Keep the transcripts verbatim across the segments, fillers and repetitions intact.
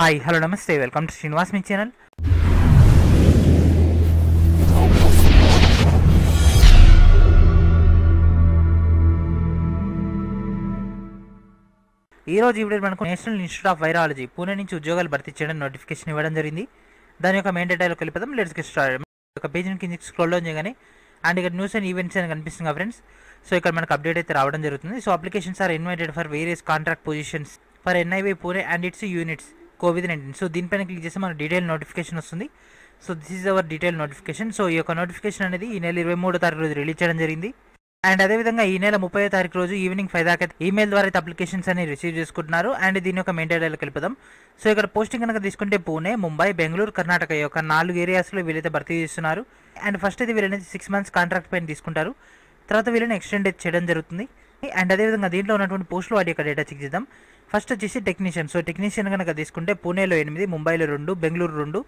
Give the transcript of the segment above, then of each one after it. हाय hello नमस्ते welcome to Srinivas me channel. ఈ రోజు వీడియో మనకు national institute of virology Pune నుంచి ఉద్యోగాలు భర్తీ చేయడం నోటిఫికేషన్ ఇవ్వడం జరిగింది। దాని యొక్క మెయిన్ డేటాలోకి వెళ్ళిపోదాం। Let's get started. ఒక పేజీని కిందకి స్క్రోల్ డౌన్ చేయగానే అండ్ ఇక్కడ న్యూస్ అండ్ ఈవెంట్స్ అని కనిపిస్తుంది ఫ్రెండ్స్। సో ఇక్కడ మనకు అప్డేట్ అయితే రావడం జరుగుతుంది। So applications are invited for various contract positions for NIV Pune and its units COVID nineteen. So దీనిపైన క్లిక్ చేస్తే మన డీటెయిల్ నోటిఫికేషన్ వస్తుంది। So this is our detail notification. So ఈ యొక్క నోటిఫికేషన్ అనేది ఈ నెల ఇరవై మూడో తారీఖు రోజు రిలీజ్ చేయడం జరిగింది। అండ్ అదేవిధంగా ఈ నెల ముప్పై తారీఖు రోజు ఈవినింగ్ ఫైవ్ దాకా ఈమెయిల్ ద్వారా అయితే అప్లికేషన్స్ అన్ని రిసీవ్ చేసుకుంటున్నారు। అండ్ దీని యొక్క మెయిన్ డేటాలోకి వెళ్ళిపోదాం। సో ఇక్కడ పోస్టింగ్ కనుక తీసుకుంటే పూణే, ముంబై, బెంగళూరు, కర్ణాటక యొక్క నాలుగు ఏరియాస్లో వీళ్ళైతే భర్తీ చేస్తున్నారు। అండ్ ఫస్ట్ అయితే వీళ్ళనేది సిక్స్ మంత్స్ కాంట్రాక్ట్ పైన తీసుకుంటారు, తర్వాత వీళ్ళని ఎక్స్టెండ్ చేయడం జరుగుతుంది। అండ్ అదేవిధంగా దీంట్లో ఉన్నటువంటి పోస్టులు వాటి యొక్క డేటా చెక్ చేద్దాం। ఫస్ట్ వచ్చేసి టెక్నీషియన్। సో టెక్నీషియన్ కనుక తీసుకుంటే పూణేలో ఎనిమిది, ముంబైలో రెండు, బెంగళూరు రెండు,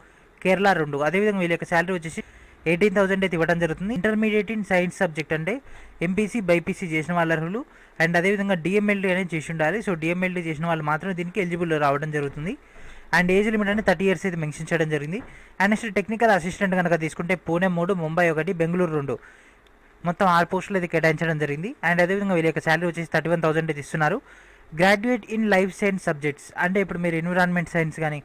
కేరళ రెండు। అదేవిధంగా వీళ్ళ యొక్క శాలరీ వచ్చేసి ఎయిటీన్ థౌసండ్ అయితే ఇవ్వడం జరుగుతుంది। ఇంటర్మీడియట్ ఇన్ సైన్స్ సబ్జెక్ట్ అంటే ఎంపీసీ బైపీసీ చేసిన వాళ్ళ అర్హులు। అండ్ అదేవిధంగా డిఎంఎల్టీ అనేది చేసి ఉండాలి। సో డిఎంఎల్టీ చేసిన వాళ్ళు మాత్రమే దీనికి ఎలిజిబుల్ రావడం జరుగుతుంది। అండ్ ఏజ్ లిమిట్ అనేది థర్టీ ఇయర్స్ అయితే మెన్షన్ చేయడం జరిగింది। అండ్ నెక్స్ట్ టెక్నికల్ అసిస్టెంట్ కనుక తీసుకుంటే పూణే మూడు, ముంబై ఒకటి, బెంగళూరు రెండు, మొత్తం ఆరు పోస్టులు అయితే కేటాయించడం జరిగింది। అండ్ అదేవిధంగా వీళ్ళ యొక్క శాలరీ వచ్చేసి థర్టీ వన్ థౌసండ్ అయితే ఇస్తున్నారు। Graduate in life science subjects అంటే ఇప్పుడు మీరు ఎన్విరాన్మెంట్ సైన్స్ కానీ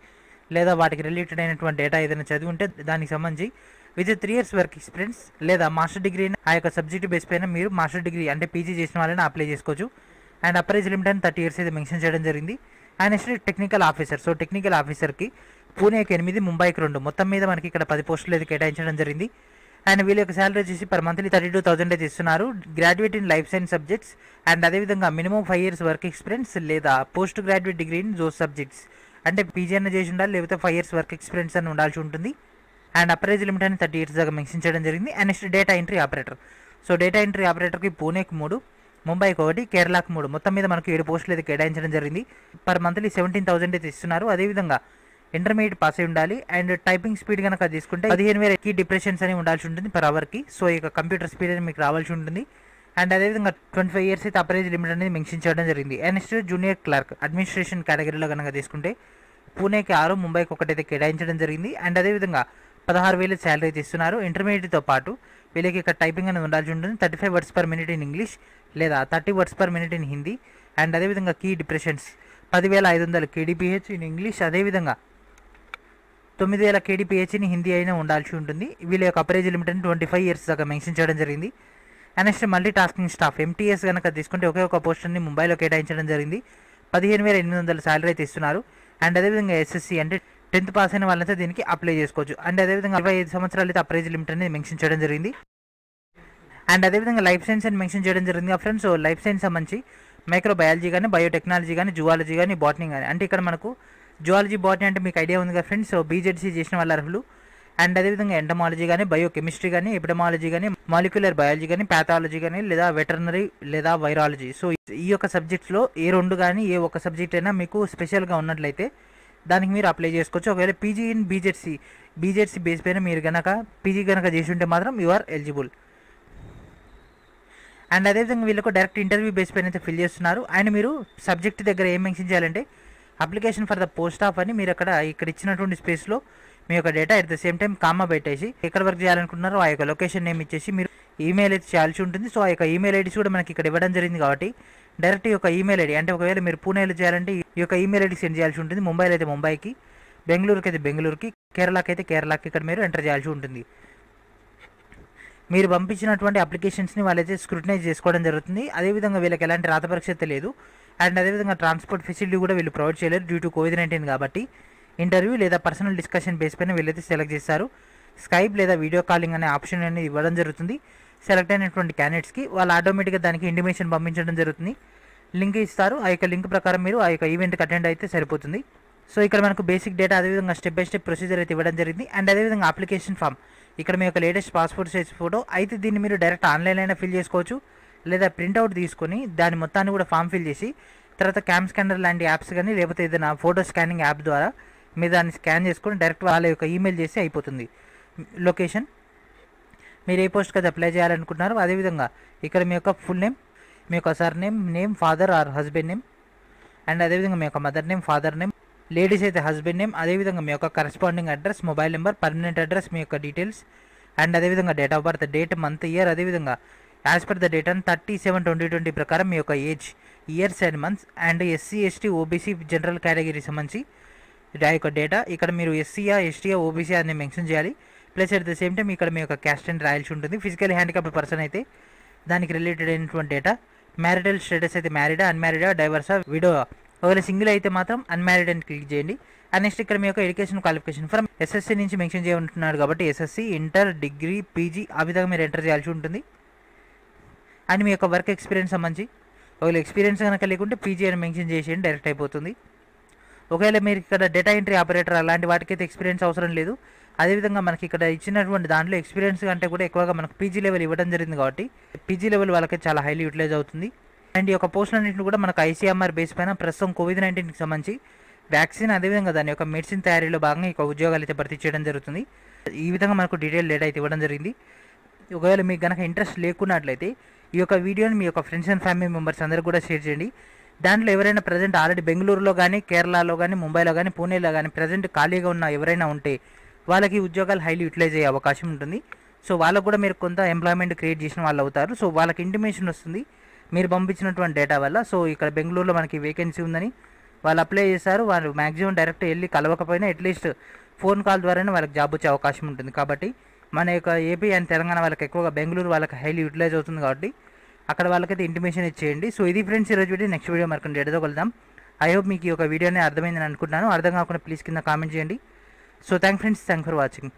లేదా వాటికి రిలేటెడ్ అయినటువంటి డేటా ఏదైనా చదివి ఉంటే దానికి సంబంధించి with three years work experience లేదా మాస్టర్ డిగ్రీ ఆ యొక్క సబ్జెక్ట్ బేస్ పైన మీరు మాస్టర్ డిగ్రీ అంటే పీజీ చేసిన వాళ్ళని అప్లై చేసుకోవచ్చు। అండ్ అప్రైజ్ లిమిట్ అని థర్టీ ఇయర్స్ అయితే మెన్షన్ చేయడం జరిగింది। And next technical officer. So technical ఆఫీసర్కి పూణేకి ఎనిమిది, ముంబైకి రెండు, మొత్తం మీద మనకి ఇక్కడ పది పోస్టులు అయితే కేటాయించడం జరిగింది। అండ్ వీళ్ళ యొక్క శాలరీ వచ్చేసి per monthly thirty two thousand అయితే ఇస్తున్నారు। Graduate in life science subjects and అదేవిధంగా minimum five years work experience లేదా post graduate degree in those subjects అంటే పీజీ అన్న చేసి ఉండాలి, లేకపోతే ఫైవ్ ఇయర్స్ వర్క్ ఎక్స్పీరియన్స్ అని ఉండాల్సి ఉంటుంది। అండ్ అప్రైజ్ లిమిట్ అని థర్టీ ఇయర్స్ దాకా మెన్షన్ చేయడం జరిగింది। And next data entry operator. So data entry ఆపరేటర్కి పూణేకి మూడు, ముంబైకి ఒకటి, కేరళకు మూడు, మొత్తం మీద మనకు ఏడు పోస్టులు అయితే కేటాయించడం జరిగింది। పర్ మంత్లీ సెవెంటీన్ థౌసండ్ అయితే ఇస్తున్నారు। అదేవిధంగా ఇంటర్మీడియట్ పాస్ అయి ఉండాలి। అండ్ టైపింగ్ స్పీడ్ కనుక తీసుకుంటే పదిహేను వేల కీ డిప్రెషన్స్ అని ఉండాల్సి ఉంటుంది పర్ అవర్కి। సో ఇక కంప్యూటర్ స్పీడ్ అనేది మీకు రావాల్సి ఉంటుంది। అండ్ అదేవిధంగా ట్వంటీ ఫైవ్ ఇయర్స్ అయితే అప్రైజ్ లిమిట్ అనేది మెన్షన్ చేయడం జరిగింది। And next junior clerk administration కేటగిరీలో కనుక తీసుకుంటే పూణేకి ఆరు, ముంబైకి ఒకటైతే కేటాయించడం జరిగింది। అండ్ అదేవిధంగా పదహారు వేల శాలరీ అయితే ఇస్తున్నారు। ఇంటర్మీడియట్తో పాటు వీళ్ళకి ఇక్కడ టైపింగ్ అనేది ఉండాల్సి ఉంటుంది thirty five words per minute in English లేదా thirty words per minute in Hindi. And అదేవిధంగా కీ డిప్రెషన్స్ పదివేల ఐదు వందల కేడీపీహెచ్ ఇన్ ఇంగ్లీష్, అదేవిధంగా తొమ్మిది వేల కేడీపీహెచ్ని హిందీ అయినా ఉండాల్సి ఉంటుంది। వీళ్ళ యొక్క అప్రైజ్ లిమిట్ అని ట్వంటీ ఫైవ్ ఇయర్స్ దాకా మెన్షన్ చేయడం జరిగింది। And next multi tasking staff MTS కనుక తీసుకుంటే ఒకే ఒక పోస్టుని ముంబైలో కేటాయించడం జరిగింది। పదిహేను వేల ఎనిమిది వందల శాలరీ అయితే ఇస్తున్నారు। అండ్ అదేవిధంగా ఎస్ఎస్సీ అంటే టెన్త్ పాస్ అయిన వాళ్ళైతే దీనికి అప్లై చేసుకోవచ్చు। అండ్ అదేవిధంగా ఇరవై ఐదు సంవత్సరాలు అయితే అప్రైజ్ లిమిట్ అనేది మెన్షన్ చేయడం జరిగింది। అండ్ అదేవిధంగా లైఫ్ సైన్స్ అని మెన్షన్ చేయడం జరిగింది ఫ్రెండ్స్। సో లైఫ్ సైన్స్ సంబంధించి మైక్రోబయాలజీ కానీ, బయోటెక్నాలజీ కానీ, జువాలజీ కానీ, బాటనీ కానీ అంటే ఇక్కడ మనకు జువాలజీ బాటనీ అంటే మీకు ఐడియా ఉంది కదా ఫ్రెండ్స్। సో బీజెడ్సీ చేసిన వాళ్ళ అర్హులు। అండ్ అదేవిధంగా ఎంటమాలజీ కానీ, బయోకెమిస్ట్రీ కానీ, ఎపిడమాలజీ కానీ, మాలిక్యులర్ బయాలజీ కానీ, ప్యాథాలజీ కానీ, లేదా వెటర్నరీ లేదా వైరాలజీ। సో ఈ యొక్క సబ్జెక్ట్స్లో ఏ రెండు కానీ ఏ ఒక సబ్జెక్ట్ అయినా మీకు స్పెషల్గా ఉన్నట్లయితే దానికి మీరు అప్లై చేసుకోవచ్చు। ఒకవేళ PG in BZC BZC base పైన మీరు కనుక పీజీ కనుక చేసి ఉంటే మాత్రం యు ఆర్ ఎలిజిబుల్। అండ్ అదేవిధంగా వీళ్ళకు డైరెక్ట్ ఇంటర్వ్యూ బేస్ పైన అయితే ఫిల్ చేస్తున్నారు। అండ్ మీరు సబ్జెక్ట్ దగ్గర ఏం మెన్షన్ చేయాలంటే application for the post of అని మీరు అక్కడ ఇక్కడ ఇచ్చినటువంటి స్పేస్లో మీ యొక్క data at the same time comma పెట్టేసి ఎక్కడ వర్క్ చేయాలనుకుంటున్నారో ఆ యొక్క లొకేషన్ నేమ్ ఇచ్చేసి మీరు ఈమెయిల్ అయితే చేయాల్సి ఉంటుంది। సో ఆ యొక్క ఈమెయిల్ ఐడీస్ కూడా మనకి ఇక్కడ ఇవ్వడం జరిగింది కాబట్టి డైరెక్ట్ ఈ యొక్క ఈమెయిల్ ఐడి అంటే ఒకవేళ మీరు పూణేలో చేయాలంటే ఈ యొక్క ఈమెయిల్ ఐడి సెండ్ చేయాల్సి ఉంటుంది। ముంబైలో అయితే ముంబైకి, బెంగళూరుకి అయితే బెంగళూరుకి, కేరళకి అయితే కేరళకి ఇక్కడ మీరు ఎంటర్ చేయాల్సి ఉంటుంది। మీరు పంపించినటువంటి అప్లికేషన్స్ని వాళ్ళైతే స్క్రూటనైజ్ చేసుకోవడం జరుగుతుంది। అదేవిధంగా వీళ్ళకి ఎలాంటి రాత పరీక్ష తెలియదు అండ్ అదేవిధంగా ట్రాన్స్పోర్ట్ ఫెసిలిటీ కూడా వీళ్ళు ప్రొవైడ్ చేయలేరు డ్యూ టు కోవిడ్ నైన్టీన్ కాబట్టి ఇంటర్వ్యూ లేదా పర్సనల్ డిస్కషన్ బేస్ పైన వీళ్ళైతే సెలెక్ట్ చేస్తారు। స్కైప్ లేదా వీడియో కాలింగ్ అనే ఆప్షన్ అనేది ఇవ్వడం జరుగుతుంది। సెలెక్ట్ అయినటువంటి క్యాండిడేట్స్కి వాళ్ళు ఆటోమేటిక్గా దానికి ఇంటిమేషన్ పంపించడం జరుగుతుంది, లింక్ ఇస్తారు। ఆ యొక్క లింక్ ప్రకారం మీరు ఆ యొక్క ఈవెంట్కి అటెండ్ అయితే సరిపోతుంది। సో ఇక్కడ మనకు బేసిక్ డేటా అదేవిధంగా స్టెప్ బై స్టెప్ ప్రొసీజర్ అయితే ఇవ్వడం జరిగింది। అండ్ అదేవిధంగా అప్లికేషన్ ఫామ్ ఇక్కడ మీ యొక్క లేటెస్ట్ పాస్పోర్ట్ సైజ్ ఫోటో అయితే దీన్ని మీరు డైరెక్ట్ ఆన్లైన్ అయినా ఫిల్ చేసుకోవచ్చు లేదా ప్రింట్అవుట్ తీసుకొని దాని మొత్తాన్ని కూడా ఫామ్ ఫిల్ చేసి తర్వాత క్యామ్ స్కానర్ లాంటి యాప్స్ కానీ లేకపోతే ఏదైనా ఫోటో స్కానింగ్ యాప్ ద్వారా మీరు దాన్ని స్కాన్ చేసుకొని డైరెక్ట్ వాళ్ళ యొక్క ఈమెయిల్ చేసి అయిపోతుంది। లొకేషన్ మీరు ఏ పోస్ట్కి అది అప్లై చేయాలనుకుంటున్నారో అదేవిధంగా ఇక్కడ మీ యొక్క ఫుల్ నేమ్, మీ యొక్క surname, name father or husband name, and అదేవిధంగా మీ యొక్క mother name, father name, ladies అయితే హస్బెండ్ నేమ్, అదేవిధంగా మీ యొక్క corresponding address, mobile number, permanent address, మీ యొక్క డీటెయిల్స్ అండ్ అదేవిధంగా date of birth, date, month, year, అదేవిధంగా as per the date and thirty seven twenty twenty ప్రకారం మీ యొక్క age, years and months and SC ST OBC general category సంబంధించి ఆ యొక్క డేటా ఇక్కడ మీరు ఎస్సీయా ఎస్టీయా ఓబీసీ అని మెన్షన్ చేయాలి. Plus at the same time ఇక్కడ మీ యొక్క క్యాస్ట్ అండ్ రాయల్స్ ఉంటుంది. ఫిజికల్ హ్యాండిక్యాప్డ్ పర్సన్ అయితే దానికి రిలేటెడ్ అయినటువంటి డేటా. మ్యారిటల్ స్టేటస్ అయితే మ్యారీడా, అన్మ్యారీడా, డైవర్సా, విడోవా. ఒకవేళ సింగిల్ అయితే మాత్రం అన్మ్యారీడ్ అని క్లిక్ చేయండి. అండ్ నెక్స్ట్ ఇక్కడ మీ యొక్క ఎడ్యుకేషన్ క్వాలిఫికేషన్ ఫ్రమ్ ఎస్ఎస్సీ నుంచి మెన్షన్ చేయమంటున్నాడు కాబట్టి ఎస్ఎస్సీ, ఇంటర్, డిగ్రీ, పీజీ ఆ విధంగా మీరు ఎంటర్ చేయాల్సి ఉంటుంది. అండ్ మీ యొక్క వర్క్ ఎక్స్పీరియన్స్ సంబంధించి ఒకవేళ ఎక్స్పీరియన్స్ కనుక లేకుంటే పీజీ అని మెన్షన్ చేసేయండి, డైరెక్ట్ అయిపోతుంది. ఒకవేళ మీరు ఇక్కడ డేటా ఎంట్రీ ఆపరేటర్ అలాంటి వాటికైతే ఎక్స్పీరియన్స్ అవసరం లేదు. అదేవిధంగా మనకి ఇక్కడ ఇచ్చినటువంటి దాంట్లో ఎక్స్పీరియన్స్ కంటే కూడా ఎక్కువగా మనకు పీజీ లెవెల్ ఇవ్వడం జరిగింది కాబట్టి పీజీ లెవెల్ వాళ్ళకి చాలా హైలీ యూటిలైజ్ అవుతుంది. అండ్ ఈ యొక్క పోస్టులు అన్నింటిని కూడా మనకు ఐసీఎంఆర్ బేస్ పైన ప్రస్తుతం కోవిడ్ నైన్టీన్కి సంబంధించి వ్యాక్సిన్ అదేవిధంగా దాని యొక్క మెడిసిన్ తయారీలో భాగంగా ఈ యొక్క ఉద్యోగాలు అయితే భర్తీ చేయడం జరుగుతుంది. ఈ విధంగా మనకు డీటెయిల్ డేటా అయితే ఇవ్వడం జరిగింది. ఒకవేళ మీకు కనుక ఇంట్రెస్ట్ లేకున్నట్లయితే ఈ యొక్క వీడియోని మీ యొక్క ఫ్రెండ్స్ అండ్ ఫ్యామిలీ మెంబర్స్ అందరూ కూడా షేర్ చేయండి. దాంట్లో ఎవరైనా ప్రజెంట్ ఆల్రెడీ బెంగళూరులో కానీ, కేరళలో కానీ, ముంబైలో కానీ, పూణేలో కానీ ప్రజెంట్ ఖాళీగా ఉన్న ఎవరైనా ఉంటే వాళ్ళకి ఉద్యోగాలు హైలీ యూటిలైజ్ అయ్యే అవకాశం ఉంటుంది. సో వాళ్ళకు కూడా మీరు కొంత ఎంప్లాయ్మెంట్ క్రియేట్ చేసిన వాళ్ళు అవుతారు. సో వాళ్ళకి ఇంటిమేషన్ వస్తుంది మీరు పంపించినటువంటి డేటా వల్ల. సో ఇక్కడ బెంగళూరులో మనకి వేకెన్సీ ఉందని వాళ్ళు అప్లై చేశారు. వాళ్ళు మ్యాక్సిమం డైరెక్ట్ వెళ్ళి కలవకపోయినా అట్లీస్ట్ ఫోన్ కాల్ ద్వారానే వాళ్ళకి జాబ్ వచ్చే అవకాశం ఉంటుంది. కాబట్టి మన యొక్క ఏపీ అండ్ తెలంగాణ వాళ్ళకి ఎక్కువగా బెంగళూరు వాళ్ళకి హైలీ యూటిలైజ్ అవుతుంది కాబట్టి అక్కడ వాళ్ళకైతే ఇంటిమేషన్ ఇచ్చేయండి. సో ఇది ఫ్రెండ్స్ ఈరోజు వీడియో. నెక్స్ట్ వీడియో మరొక డేటాతో కలుద్దాం. ఐ హోప్ మీకు ఈ యొక్క వీడియోనే అర్థమైందని అనుకుంటున్నాను. అర్థం కాకుండా ప్లీజ్ కింద కామెంట్ చేయండి. So thank friends, thank for watching.